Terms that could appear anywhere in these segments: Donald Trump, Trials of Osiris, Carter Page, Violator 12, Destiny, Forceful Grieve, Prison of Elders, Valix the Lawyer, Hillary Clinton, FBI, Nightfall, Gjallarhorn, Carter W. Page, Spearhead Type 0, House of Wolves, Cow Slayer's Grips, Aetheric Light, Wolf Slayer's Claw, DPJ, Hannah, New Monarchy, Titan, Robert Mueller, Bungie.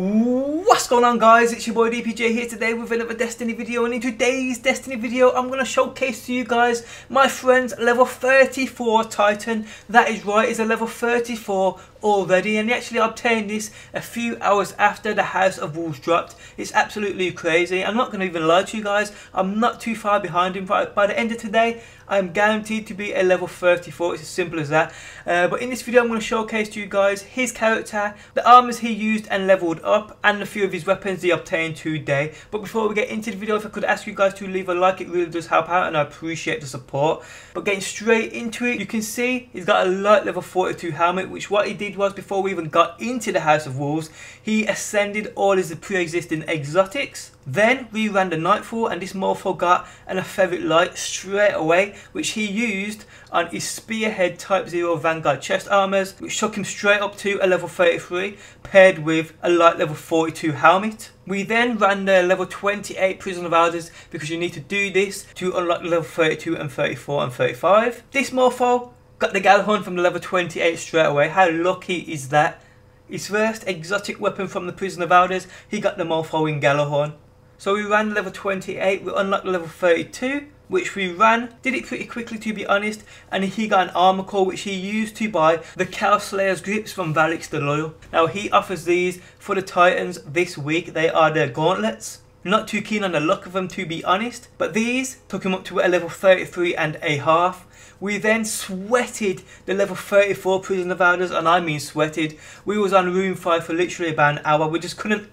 What's going on, guys? It's your boy DPJ here today with another Destiny video, and in today's Destiny video I'm going to showcase to you guys my friend's level 34 Titan. That is right, it's a level 34 already, and he actually obtained this a few hours after the House of Wolves dropped. It's absolutely crazy. I'm not going to even lie to you guys, I'm not too far behind him. By the end of today I'm guaranteed to be a level 34, it's as simple as that. But in this video I'm going to showcase to you guys his character, the armors he used and leveled up, and a few of his weapons he obtained today. But before we get into the video, if I could ask you guys to leave a like, it really does help out and I appreciate the support. But getting straight into it, you can see he's got a light level 42 helmet, which what he did was, before we even got into the House of Wolves, he ascended all his pre-existing exotics. Then we ran the Nightfall and this morpho got an Aetheric Light straight away, which he used on his Spearhead Type 0 Vanguard chest armors, which took him straight up to a level 33 paired with a light level 42 helmet. We then ran the level 28 Prison of Elders, because you need to do this to unlock level 32 and 34 and 35. This morpho got the Gjallarhorn from the level 28 straight away. How lucky is that? His first exotic weapon from the Prison of Elders, he got the morpho in Gjallarhorn. So we ran level 28, we unlocked level 32, which we ran, did it pretty quickly to be honest, and he got an armor core which he used to buy the Cow Slayer's Grips from Valix the Loyal. Now he offers these for the Titans this week, they are the gauntlets. Not too keen on the look of them to be honest, but these took him up to a level 33 and a half. We then sweated the level 34 Prison of Elders, and I mean sweated. We was on room 5 for literally about an hour, we just couldn't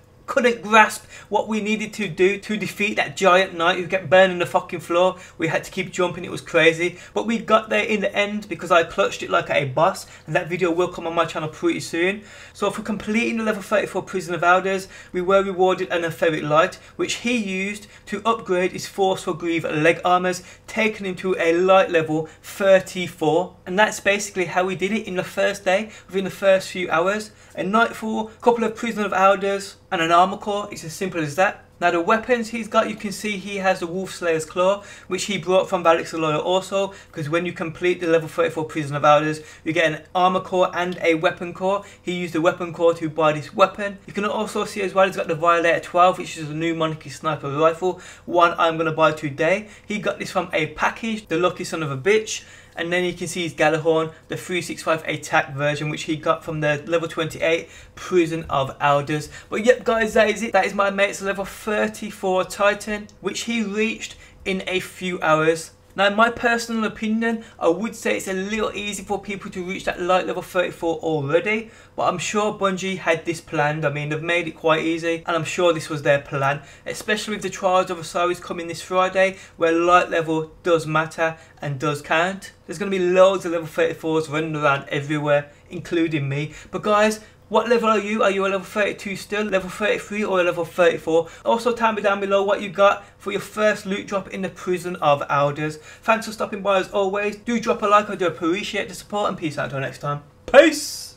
grasp what we needed to do to defeat that giant knight who kept burning the fucking floor. We had to keep jumping, it was crazy, but we got there in the end because I clutched it like a boss, and that video will come on my channel pretty soon. So for completing the level 34 Prison of Elders, we were rewarded an Aetheric Light, which he used to upgrade his Forceful Grieve leg armors, taking him to a light level 34, and that's basically how we did it in the first day, within the first few hours. A Nightfall, a couple of Prison of Elders, and an armor core, it's as simple as that. Now the weapons he's got, you can see he has the Wolf Slayer's Claw, which he brought from Valix the Lawyer also, because when you complete the level 34 Prison of Elders, you get an armor core and a weapon core. He used the weapon core to buy this weapon. You can also see as well he's got the Violator 12, which is a New Monarchy sniper rifle, one I'm going to buy today. He got this from a package, the lucky son of a bitch. And then you can see his Gjallarhorn, the 365 attack version, which he got from the level 28 Prison of Elders. But yep guys, that is it. That is my mate's level 34 Titan, which he reached in a few hours. Now in my personal opinion, I would say it's a little easy for people to reach that light level 34 already, but I'm sure Bungie had this planned. I mean, they've made it quite easy and I'm sure this was their plan, especially with the Trials of Osiris coming this Friday, where light level does matter and does count. There's going to be loads of level 34s running around everywhere, including me. But guys, what level are you? Are you a level 32 still, level 33 or a level 34? Also tell me down below what you got for your first loot drop in the Prison of Elders. Thanks for stopping by as always. Do drop a like, I do appreciate the support, and peace out until next time. Peace!